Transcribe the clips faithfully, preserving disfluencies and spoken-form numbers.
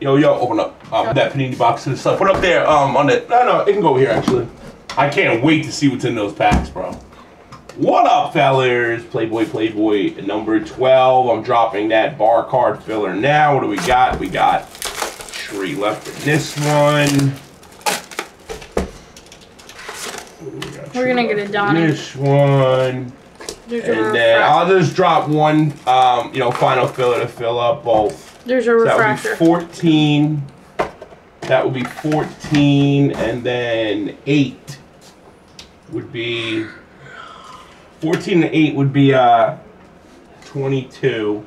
Yo, yo, open up um, that panini box and stuff. Put up there um, on it. No, no, it can go here, actually. I can't wait to see what's in those packs, bro. What up, fellers? Playboy, Playboy, number twelve. I'm dropping that bar card filler now. What do we got? We got three left in this one. We're going to get a Donnie. This one. There's and then I'll just drop one, um, you know, final filler to fill up both. There's a refractor. So that would be fourteen. That would be fourteen. And then eight would be... fourteen and eight would be uh, twenty-two.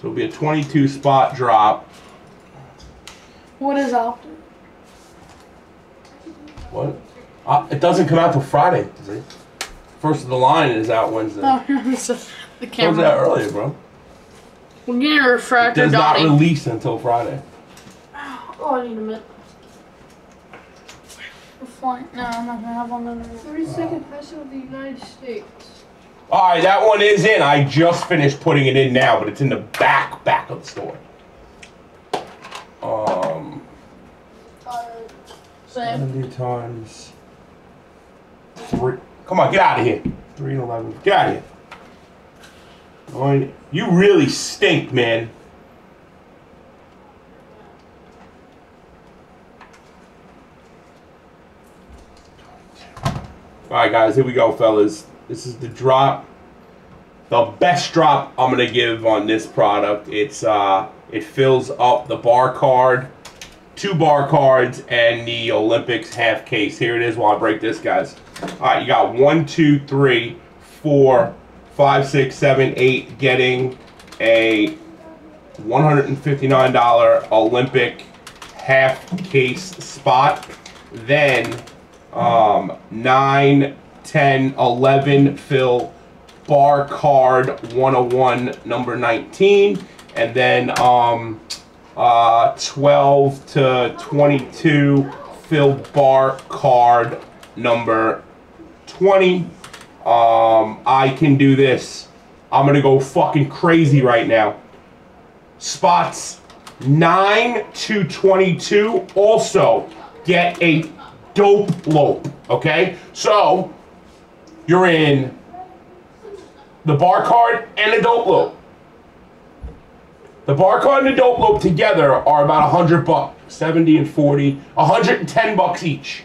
So it would be a twenty-two spot drop. What is after? What? Uh, it doesn't come out till Friday. Does it? First of the line is out Wednesday. Oh, so the camera. That was out earlier, bro. We'll get a refractor. It does not release until Friday. Oh, I need a minute. We're flying. No, I'm not gonna have one minute. thirty-second President of the United States. All right, that one is in. I just finished putting it in now, but it's in the back, back of the store. Um. Uh, seventy times three. Come on, get out of here. three and eleven. Get out of here. You really stink, man. All right, guys. Here we go, fellas. This is the drop. The best drop I'm going to give on this product. It's uh, it fills up the bar card, two bar cards, and the Olympics half case. Here it is while I break this, guys. Alright, you got one, two, three, four, five, six, seven, eight getting a one hundred fifty-nine dollar Olympic half case spot. Then um, nine, ten, eleven fill bar card one oh one number nineteen. And then um, uh, twelve to twenty-two fill bar card number twenty. um I can do this. I'm gonna go fucking crazy right now. Spots nine to twenty-two also get a dope lope. Okay, so you're in the bar card and the dope lope. The bar card and the dope lope together are about a hundred bucks. Seventy and forty, a hundred and ten bucks each.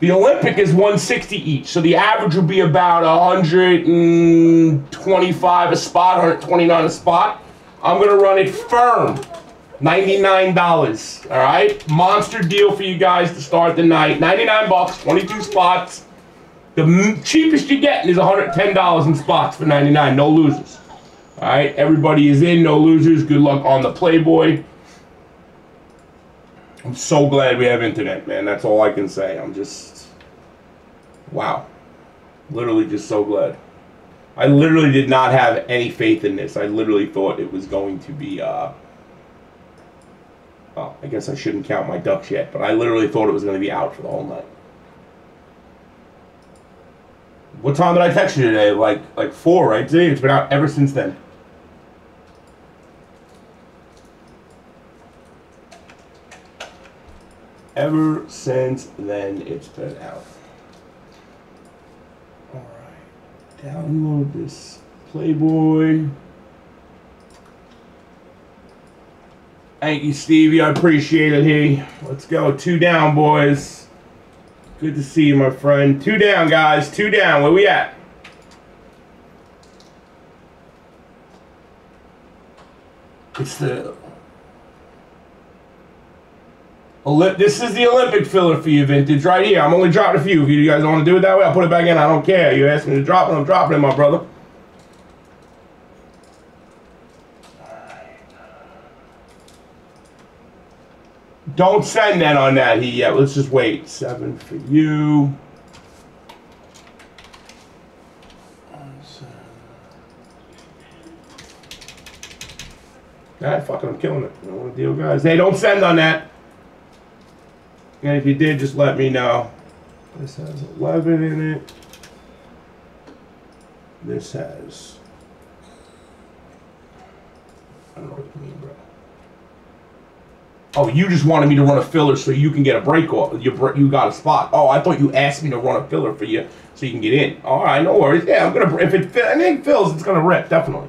The Olympic is one sixty each, so the average would be about one hundred twenty-five a spot, one hundred twenty-nine a spot. I'm gonna run it firm, ninety-nine dollars. All right, monster deal for you guys to start the night. ninety-nine bucks, twenty-two spots. The cheapest you're getting is one hundred ten dollars in spots for ninety-nine. No losers. All right, everybody is in. No losers. Good luck on the Playboy. I'm so glad we have internet, man. That's all I can say. I'm just... wow. Literally just so glad. I literally did not have any faith in this. I literally thought it was going to be... Uh, well, I guess I shouldn't count my ducks yet, but I literally thought it was going to be out for the whole night. What time did I text you today? Like, like four, right? Today it's been out ever since then. Ever since then, it's been out. Alright. Download this Playboy. Thank you, Stevie. I appreciate it, hey. Let's go. Two down, boys. Good to see you, my friend. Two down, guys. Two down. Where we at? It's the... this is the Olympic filler for you, Vintage, right here. I'm only dropping a few. If you guys don't want to do it that way, I'll put it back in. I don't care. You asked me to drop it, I'm dropping it, my brother. Don't send that on that heat yet. Let's just wait. Seven for you. God, fucking, I'm killing it. I don't want to deal, guys. Hey, don't send on that. And if you did, just let me know. This has eleven in it. This has... I don't know what you mean, bro. Oh, you just wanted me to run a filler so you can get a break off. You, you got a spot. Oh, I thought you asked me to run a filler for you so you can get in. All right, no worries. Yeah, I'm gonna. If it anything fills, it's gonna rip definitely.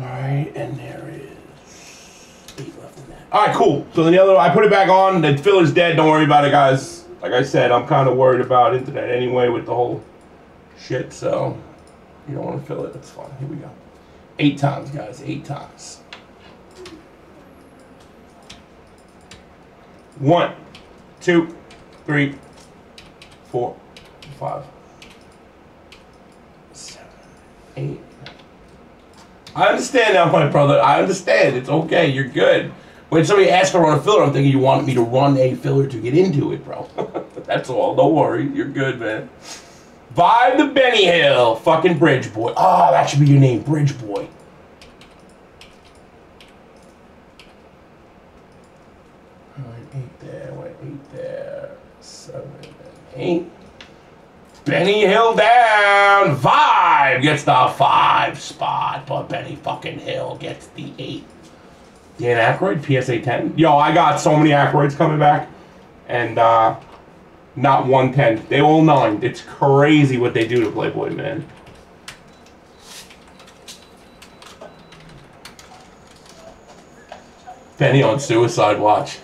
All right, and there is eight left in that. All right, cool. So then the other, I put it back on. The filler's dead. Don't worry about it, guys. Like I said, I'm kind of worried about internet anyway with the whole shit. So you don't want to fill it. That's fine. Here we go. Eight times, guys. Eight times. One, two, three, four, five, seven, eight. I understand now, my brother. I understand. It's okay. You're good. When somebody asks to run a filler, I'm thinking you wanted me to run a filler to get into it, bro. That's all. Don't worry. You're good, man. Vibe the Benny Hill. Fucking Bridge Boy. Oh, that should be your name. Bridge Boy. Benny Hill down. Vibe gets the five spot, but Benny fucking Hill gets the eight. Dan Aykroyd, P S A ten. Yo, I got so many Aykroyds coming back, and uh, not one ten. They all nine. It's crazy what they do to Playboy, man. Benny on suicide watch.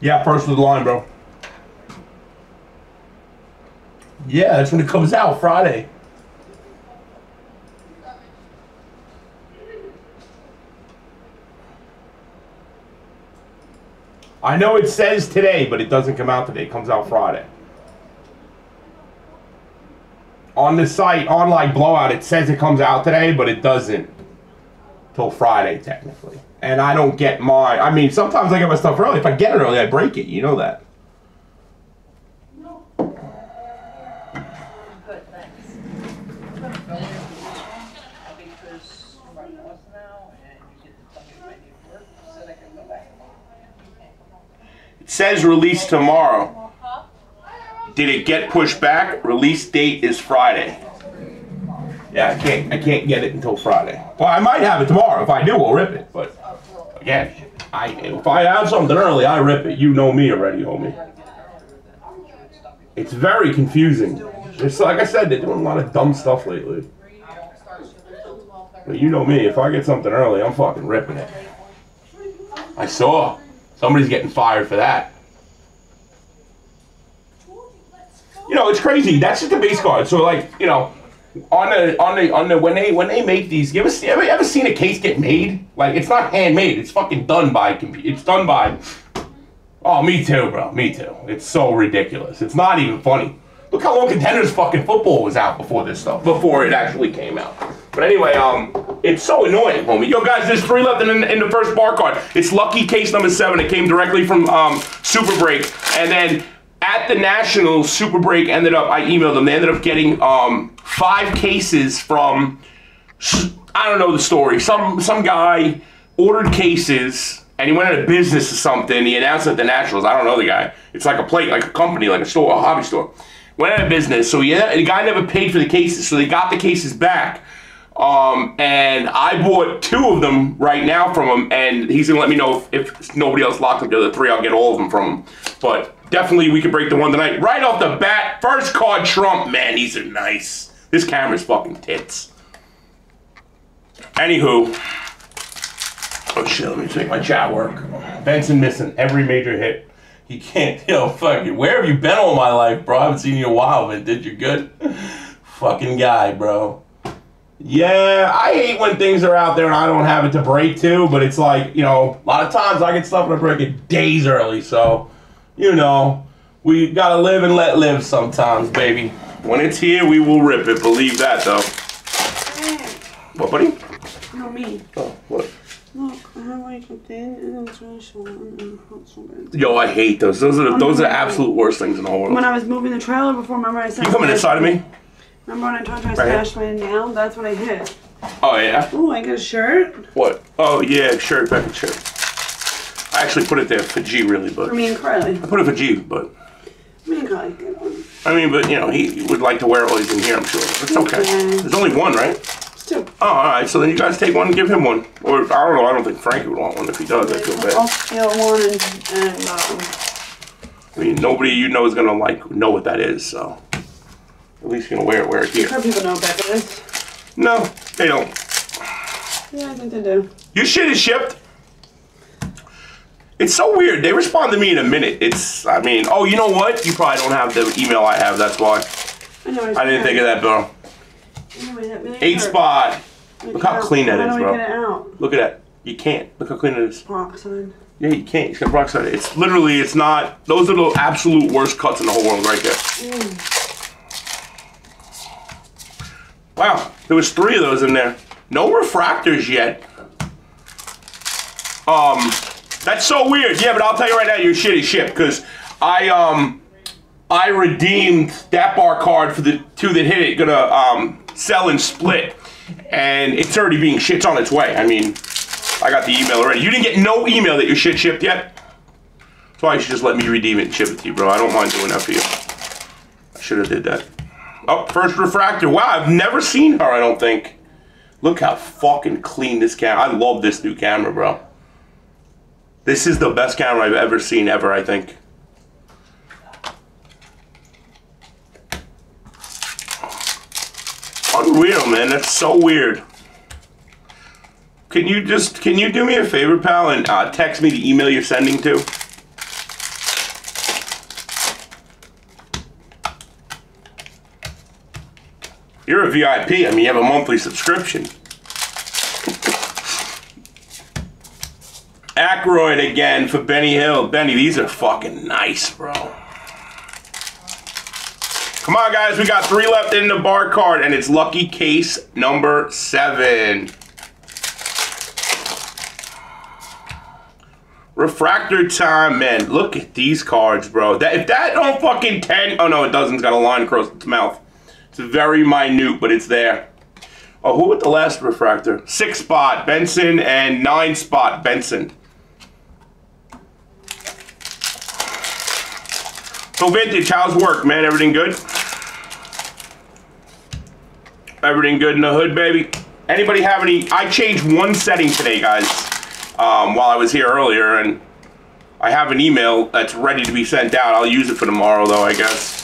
Yeah, first of the line, bro. Yeah, that's when it comes out, Friday. I know it says today, but it doesn't come out today. It comes out Friday. On the site, on like Blowout, it says it comes out today, but it doesn't. Till Friday, technically. And I don't get my... I mean, sometimes I get my stuff early. If I get it early, I break it. You know that. No. Good, thanks. I'm going to go because I'm running north now, and you get to tell me if I need work, so that I can go back. It says release tomorrow. Did it get pushed back? Release date is Friday. Yeah, I can't, I can't get it until Friday. Well, I might have it tomorrow. If I do, I'll rip it. But, again, I, if I have something early, I rip it. You know me already, homie. It's very confusing. It's like I said, they're doing a lot of dumb stuff lately. But you know me. If I get something early, I'm fucking ripping it. I saw. Somebody's getting fired for that. You know, it's crazy. That's just the base card. So, like, you know... On the on the on the when they when they make these, you ever see ever, ever seen a case get made? Like it's not handmade. It's fucking done by computer. It's done by. Oh, me too, bro. Me too. It's so ridiculous. It's not even funny. Look how long Contenders fucking football was out before this stuff. Before it actually came out. But anyway, um, it's so annoying, homie. Yo, guys, there's three left in, in the first bar card. It's lucky case number seven. It came directly from um Super Break, and then. At the Nationals, Super Break ended up, I emailed them, they ended up getting um, five cases from, I don't know the story, some some guy ordered cases, and he went out of business or something, he announced at the Nationals, I don't know the guy, it's like a plate, like a company, like a store, a hobby store, went out of business, so yeah, the guy never paid for the cases, so they got the cases back, um, and I bought two of them right now from him, and he's going to let me know if, if nobody else locked up the other three, I'll get all of them from him, but... Definitely, we could break the one tonight. Right off the bat, first card, Trump. Man, these are nice. This camera's fucking tits. Anywho, Oh shit, let me take my chat work. Benson missing every major hit. He can't, you know, fucking, where have you been all my life, bro? I haven't seen you in a while, but did you good? Fucking guy, bro. Yeah, I hate when things are out there and I don't have it to break to, but it's like, you know, a lot of times I get stuff and I break it days early, so, you know, we gotta live and let live sometimes, baby. When it's here, we will rip it. Believe that, though. What, buddy? No, me. Oh, what? Look, I have like a thin and it's really short and it hurts so bad. Yo, I hate those. Those are the, those are the absolute worst things in the whole world. When I was moving the trailer before, remember I said... You coming inside of me? Remember when I told you I smashed my nail? That's what I hit. Oh, yeah? Oh, I got a shirt. What? Oh, yeah, shirt, back and shirt. I actually put it there for G, really, but... For me and Carly. I put it for G, but... Me and Carly, good one. I mean, but, you know, he would like to wear all these in here, I'm sure. It's okay. okay. There's only one, right? It's two. Oh, all right, so then you guys take one and give him one. Or, I don't know, I don't think Frankie would want one. If he does, I feel bad. I'll steal one and... and um... I mean, nobody you know is going to, like, know what that is, so... At least you're going to wear it, wear it here. Some people know what that is. No, they don't. Yeah, I think they do. Your shit is shipped. It's so weird. They respond to me in a minute. It's, I mean, oh, you know what? You probably don't have the email I have. That's why. I know. I didn't think of that, bro. Anyway, that really Eight hurt. Spot. Look, Look how clean that is, bro. Get it out? Look at that. You can't. Look how clean it is. Peroxide. Yeah, you can't. It's got peroxide. It's literally, it's not. Those are the absolute worst cuts in the whole world right there. Mm. Wow, there was three of those in there. No refractors yet. Um, that's so weird. Yeah, but I'll tell you right now, your shit is shipped because I um, I redeemed that bar card for the two that hit it. Gonna um sell and split, and it's already being shipped on its way. I mean, I got the email already. You didn't get no email that your shit shipped yet. That's why you should just let me redeem it and ship it to you, bro. I don't mind doing that for you. I should have did that. Oh, first refractor. Wow, I've never seen her, I don't think. Look how fucking clean this camera. I love this new camera, bro. This is the best camera I've ever seen, ever, I think. Unreal, man. That's so weird. Can you just, can you do me a favor, pal, and uh, text me the email you're sending to? You're a V I P. I mean, you have a monthly subscription. Aykroyd again for Benny Hill. Benny, these are fucking nice, bro. Come on, guys. We got three left in the bar card, and it's lucky case number seven. Refractor time, man. Look at these cards, bro. That, if that don't fucking ten... Oh, no, it doesn't. It's got a line across its mouth. It's very minute, but it's there. Oh, who with the last refractor? Six spot, Benson, and nine spot, Benson. So vintage, how's work, man? Everything good? Everything good in the hood, baby? Anybody have any? I changed one setting today, guys, um, while I was here earlier, and I have an email that's ready to be sent out. I'll use it for tomorrow, though, I guess.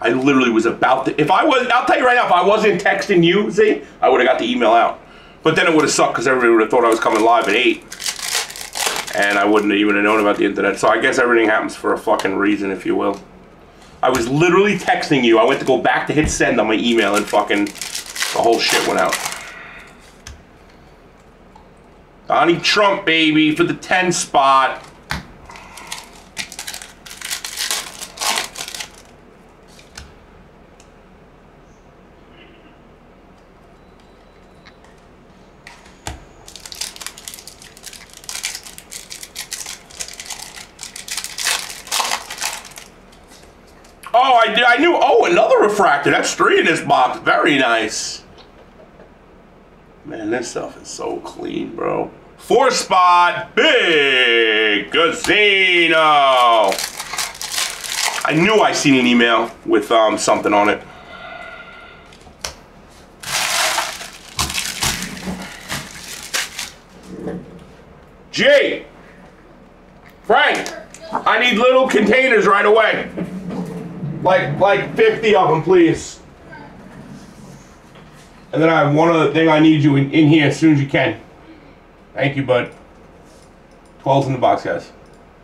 I literally was about to, if I was, I'll tell you right now, if I wasn't texting you, see, I would have got the email out. But then it would have sucked because everybody would have thought I was coming live at eight. And I wouldn't have even known about the internet. So I guess everything happens for a fucking reason, if you will. I was literally texting you. I went to go back to hit send on my email and fucking the whole shit went out. Donnie Trump, baby, for the ten spot. I knew, oh, another refractor. That's three in this box. Very nice. Man, this stuff is so clean, bro. Four spot, Big Casino. I knew I seen an email with um, something on it. G. Frank, I need little containers right away. Like, like fifty of them, please. And then I have one other thing. I need you in, in here as soon as you can. Thank you, bud. twelve's in the box, guys.